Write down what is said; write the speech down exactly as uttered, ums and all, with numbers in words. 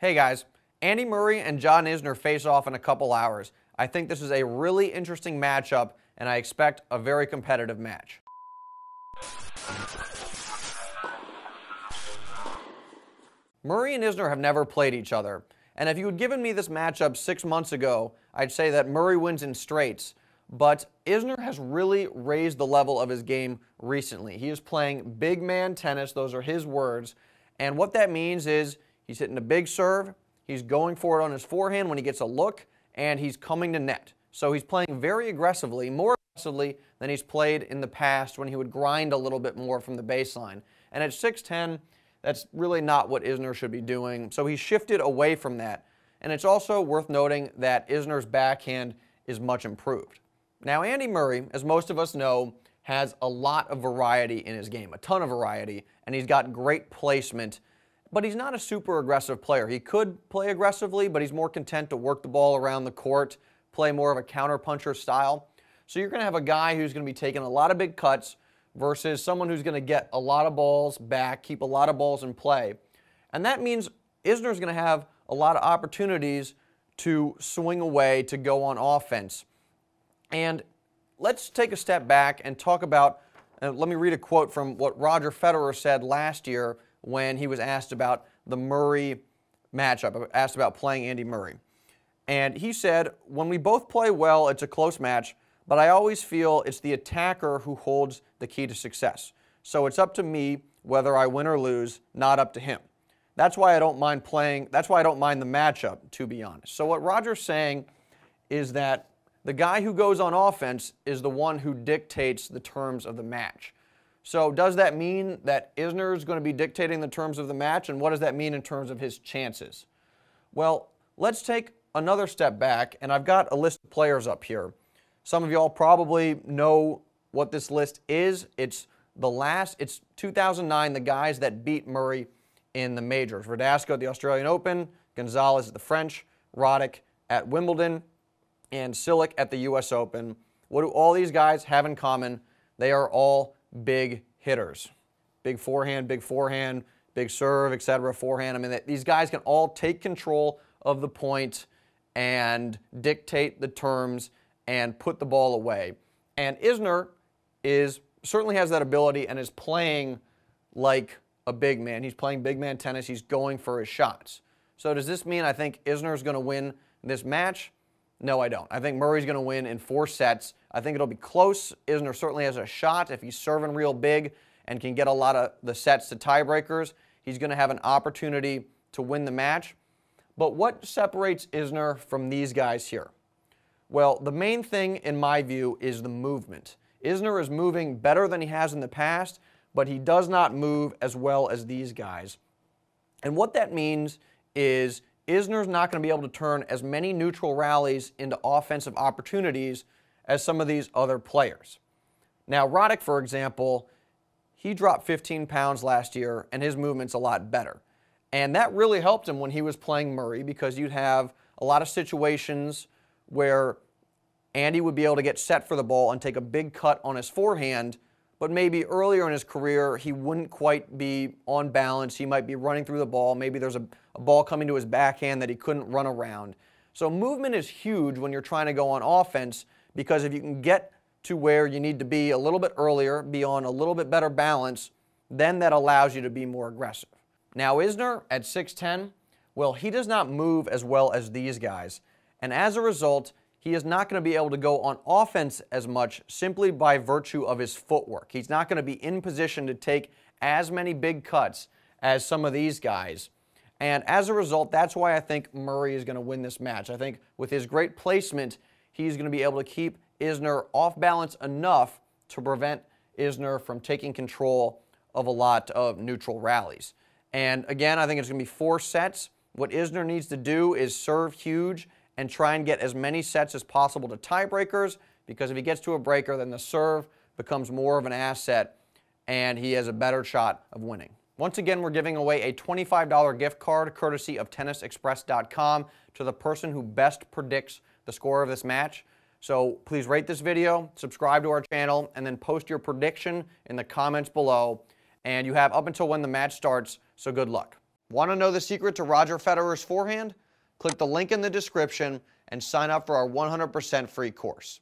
Hey guys, Andy Murray and John Isner face off in a couple hours. I think this is a really interesting matchup, and I expect a very competitive match. Murray and Isner have never played each other, and if you had given me this matchup six months ago, I'd say that Murray wins in straights, but Isner has really raised the level of his game recently. He is playing big man tennis, those are his words, and what that means is he's hitting a big serve, he's going for it on his forehand when he gets a look, and he's coming to net. So he's playing very aggressively, more aggressively than he's played in the past when he would grind a little bit more from the baseline. And at six ten, that's really not what Isner should be doing, so he's shifted away from that. And it's also worth noting that Isner's backhand is much improved. Now Andy Murray, as most of us know, has a lot of variety in his game, a ton of variety, and he's got great placement. But he's not a super aggressive player. He could play aggressively, but he's more content to work the ball around the court, play more of a counterpuncher style. So you're going to have a guy who's going to be taking a lot of big cuts versus someone who's going to get a lot of balls back, keep a lot of balls in play. And that means Isner's going to have a lot of opportunities to swing away, to go on offense. And let's take a step back and talk about, uh, let me read a quote from what Roger Federer said last year when he was asked about the Murray matchup, asked about playing Andy Murray. And he said, "When we both play well, it's a close match, but I always feel it's the attacker who holds the key to success. So it's up to me whether I win or lose, not up to him. That's why I don't mind playing, that's why I don't mind the matchup, to be honest." So what Roger's saying is that the guy who goes on offense is the one who dictates the terms of the match. So does that mean that Isner is going to be dictating the terms of the match, and what does that mean in terms of his chances? Well, let's take another step back, and I've got a list of players up here. Some of y'all probably know what this list is. It's the last, it's two thousand nine, the guys that beat Murray in the majors. Verdasco at the Australian Open, Gonzalez at the French, Roddick at Wimbledon, and Cilic at the U S Open. What do all these guys have in common? They are all big hitters. Big forehand, big forehand, big serve, et cetera, forehand. I mean, they, these guys can all take control of the point and dictate the terms and put the ball away. And Isner is, certainly has that ability and is playing like a big man. He's playing big man tennis. He's going for his shots. So does this mean I think Isner is going to win this match? No, I don't. I think Murray's going to win in four sets. I think it'll be close. Isner certainly has a shot. If he's serving real big and can get a lot of the sets to tiebreakers, he's going to have an opportunity to win the match. But what separates Isner from these guys here? Well, the main thing, in my view, is the movement. Isner is moving better than he has in the past, but he does not move as well as these guys. And what that means is Isner's not going to be able to turn as many neutral rallies into offensive opportunities as some of these other players. Now, Roddick, for example, he dropped fifteen pounds last year, and his movement's a lot better. And that really helped him when he was playing Murray, because you'd have a lot of situations where Andy would be able to get set for the ball and take a big cut on his forehand, but maybe earlier in his career, he wouldn't quite be on balance. He might be running through the ball. Maybe there's a, a ball coming to his backhand that he couldn't run around. So movement is huge when you're trying to go on offense, because if you can get to where you need to be a little bit earlier, be on a little bit better balance, then that allows you to be more aggressive. Now Isner at six ten, well, he does not move as well as these guys. And as a result, he is not going to be able to go on offense as much simply by virtue of his footwork. He's not going to be in position to take as many big cuts as some of these guys. And as a result, that's why I think Murray is going to win this match. I think with his great placement, he's going to be able to keep Isner off balance enough to prevent Isner from taking control of a lot of neutral rallies. And again, I think it's going to be four sets. What Isner needs to do is serve huge and try and get as many sets as possible to tiebreakers, because if he gets to a breaker, then the serve becomes more of an asset and he has a better shot of winning. Once again, we're giving away a twenty-five dollar gift card courtesy of tennis express dot com to the person who best predicts the score of this match. So please rate this video, subscribe to our channel, and then post your prediction in the comments below. And you have up until when the match starts, so good luck. Want to know the secret to Roger Federer's forehand? Click the link in the description and sign up for our one hundred percent free course.